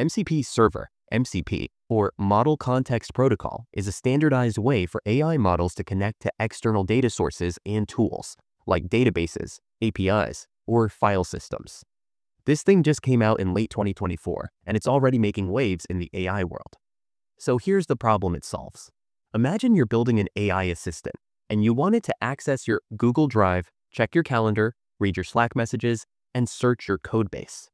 MCP Server, MCP, or Model Context Protocol, is a standardized way for AI models to connect to external data sources and tools, like databases, APIs, or file systems. This thing just came out in late 2024, and it's already making waves in the AI world. So here's the problem it solves. Imagine you're building an AI assistant, and you want it to access your Google Drive, check your calendar, read your Slack messages, and search your codebase.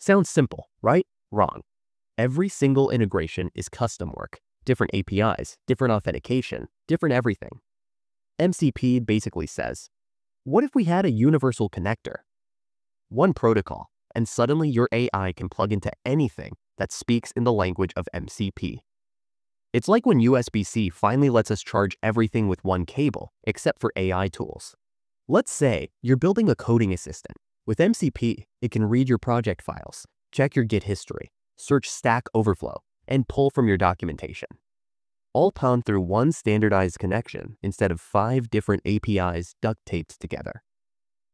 Sounds simple, right? Wrong. Every single integration is custom work, different APIs, different authentication, different everything. MCP basically says, what if we had a universal connector? One protocol, and suddenly your AI can plug into anything that speaks in the language of MCP. It's like when USB-C finally lets us charge everything with one cable, except for AI tools. Let's say you're building a coding assistant. With MCP, it can read your project files, check your Git history, search Stack Overflow, and pull from your documentation. All pound through one standardized connection instead of 5 different APIs duct-taped together.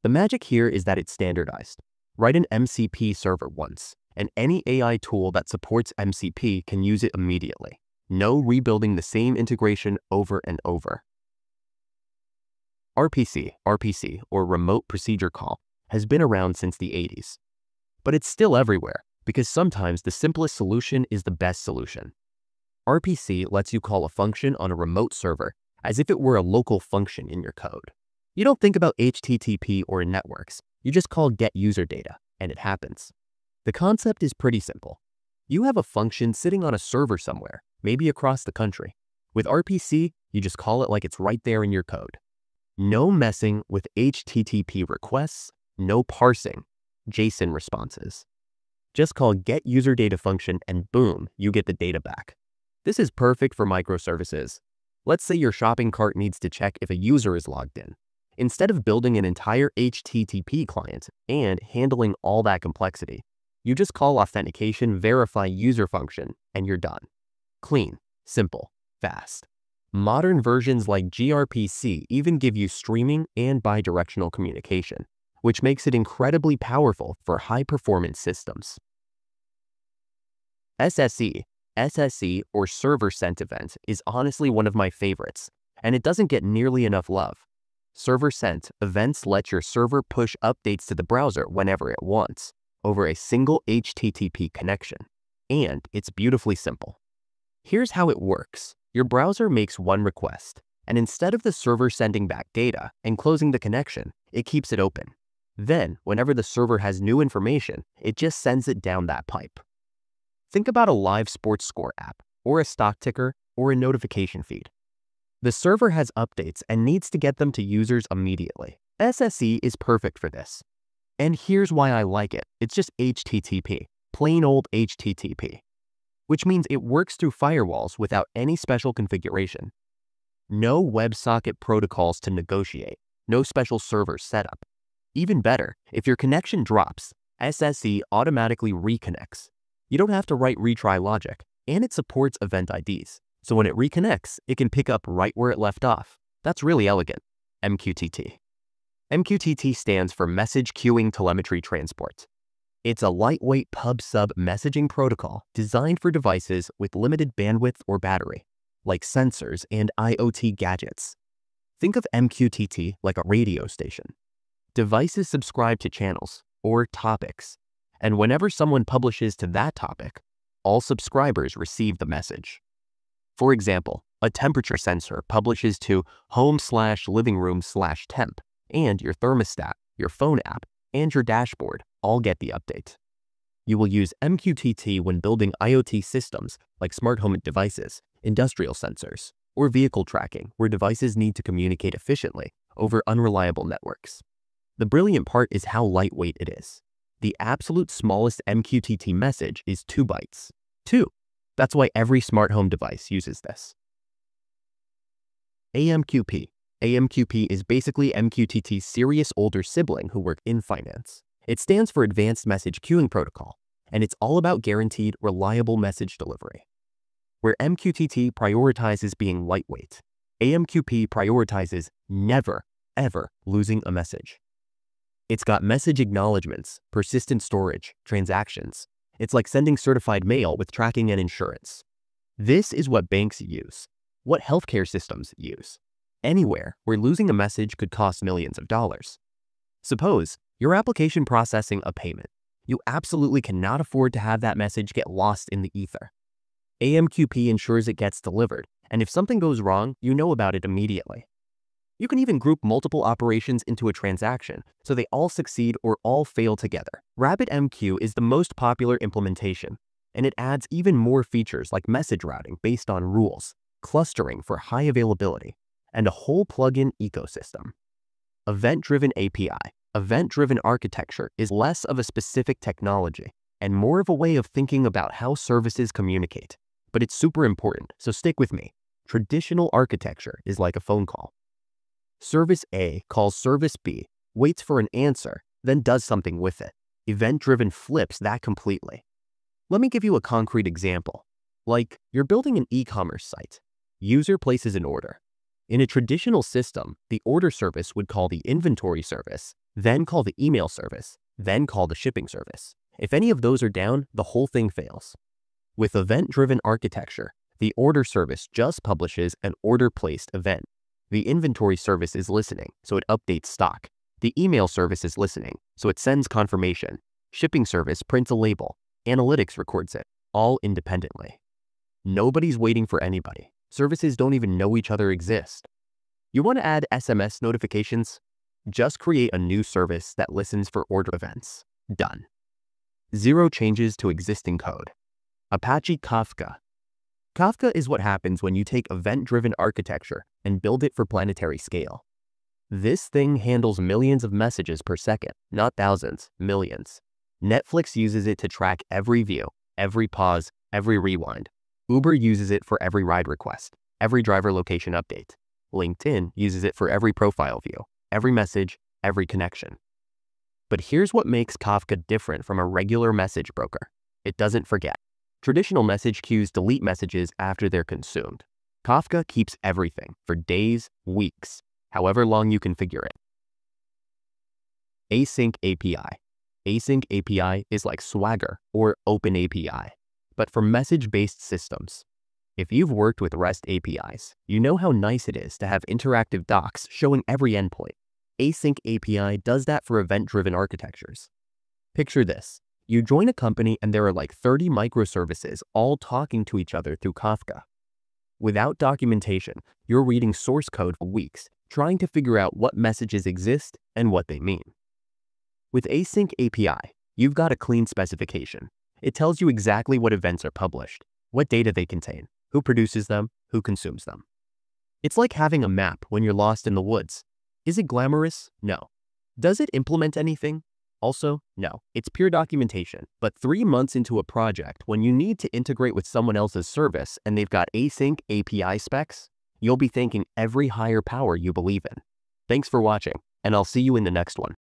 The magic here is that it's standardized. Write an MCP server once, and any AI tool that supports MCP can use it immediately. No rebuilding the same integration over and over. RPC, or Remote Procedure Call, has been around since the 80s. But it's still everywhere, because sometimes the simplest solution is the best solution. RPC lets you call a function on a remote server as if it were a local function in your code. You don't think about HTTP or networks. You just call get user data, and it happens. The concept is pretty simple. You have a function sitting on a server somewhere, maybe across the country. With RPC, you just call it like it's right there in your code. No messing with HTTP requests, no parsing JSON responses. Just call get user data function and boom, you get the data back. This is perfect for microservices. Let's say your shopping cart needs to check if a user is logged in. Instead of building an entire HTTP client and handling all that complexity, you just call authentication verify user function and you're done. Clean, simple, fast. Modern versions like gRPC even give you streaming and bi-directional communication, which makes it incredibly powerful for high-performance systems. SSE, or server-sent event, is honestly one of my favorites, and it doesn't get nearly enough love. Server-sent events let your server push updates to the browser whenever it wants, over a single HTTP connection, and it's beautifully simple. Here's how it works. Your browser makes one request, and instead of the server sending back data and closing the connection, it keeps it open. Then, whenever the server has new information, it just sends it down that pipe. Think about a live sports score app, or a stock ticker, or a notification feed. The server has updates and needs to get them to users immediately. SSE is perfect for this. And here's why I like it. It's just HTTP, plain old HTTP, which means it works through firewalls without any special configuration. No WebSocket protocols to negotiate, no special server setup. Even better, if your connection drops, SSE automatically reconnects. You don't have to write retry logic, and it supports event IDs. So when it reconnects, it can pick up right where it left off. That's really elegant. MQTT. MQTT stands for Message Queuing Telemetry Transport. It's a lightweight pub-sub messaging protocol designed for devices with limited bandwidth or battery, like sensors and IoT gadgets. Think of MQTT like a radio station. Devices subscribe to channels, or topics, and whenever someone publishes to that topic, all subscribers receive the message. For example, a temperature sensor publishes to home/living room/temp, and your thermostat, your phone app, and your dashboard all get the update. You will use MQTT when building IoT systems like smart home devices, industrial sensors, or vehicle tracking where devices need to communicate efficiently over unreliable networks. The brilliant part is how lightweight it is. The absolute smallest MQTT message is 2 bytes. 2. That's why every smart home device uses this. AMQP. AMQP is basically MQTT's serious older sibling who work in finance. It stands for Advanced Message Queuing Protocol, and it's all about guaranteed, reliable message delivery. Where MQTT prioritizes being lightweight, AMQP prioritizes never, ever losing a message. It's got message acknowledgments, persistent storage, transactions. It's like sending certified mail with tracking and insurance. This is what banks use, what healthcare systems use. Anywhere where losing a message could cost millions of dollars. Suppose your application processing a payment. You absolutely cannot afford to have that message get lost in the ether. AMQP ensures it gets delivered, and if something goes wrong, you know about it immediately. You can even group multiple operations into a transaction, so they all succeed or all fail together. RabbitMQ is the most popular implementation, and it adds even more features like message routing based on rules, clustering for high availability, and a whole plugin ecosystem. Event-driven API. Event-driven architecture is less of a specific technology and more of a way of thinking about how services communicate. But it's super important, so stick with me. Traditional architecture is like a phone call. Service A calls service B, waits for an answer, then does something with it. Event-driven flips that completely. Let me give you a concrete example. Like, you're building an e-commerce site. User places an order. In a traditional system, the order service would call the inventory service, then call the email service, then call the shipping service. If any of those are down, the whole thing fails. With event-driven architecture, the order service just publishes an order-placed event. The inventory service is listening, so it updates stock. The email service is listening, so it sends confirmation. Shipping service prints a label. Analytics records it, all independently. Nobody's waiting for anybody. Services don't even know each other exist. You want to add SMS notifications? Just create a new service that listens for order events. Done. Zero changes to existing code. Apache Kafka. Kafka is what happens when you take event-driven architecture and build it for planetary scale. This thing handles millions of messages per second, not thousands, millions. Netflix uses it to track every view, every pause, every rewind. Uber uses it for every ride request, every driver location update. LinkedIn uses it for every profile view, every message, every connection. But here's what makes Kafka different from a regular message broker. It doesn't forget. Traditional message queues delete messages after they're consumed. Kafka keeps everything for days, weeks, however long you configure it. Async API. Async API is like Swagger or Open API, but for message-based systems. If you've worked with REST APIs, you know how nice it is to have interactive docs showing every endpoint. Async API does that for event-driven architectures. Picture this. You join a company and there are like 30 microservices all talking to each other through Kafka. Without documentation, you're reading source code for weeks, trying to figure out what messages exist and what they mean. With Async API, you've got a clean specification. It tells you exactly what events are published, what data they contain, who produces them, who consumes them. It's like having a map when you're lost in the woods. Is it glamorous? No. Does it implement anything? Also, no. It's pure documentation. But 3 months into a project, when you need to integrate with someone else's service and they've got async API specs, you'll be thanking every higher power you believe in. Thanks for watching, and I'll see you in the next one.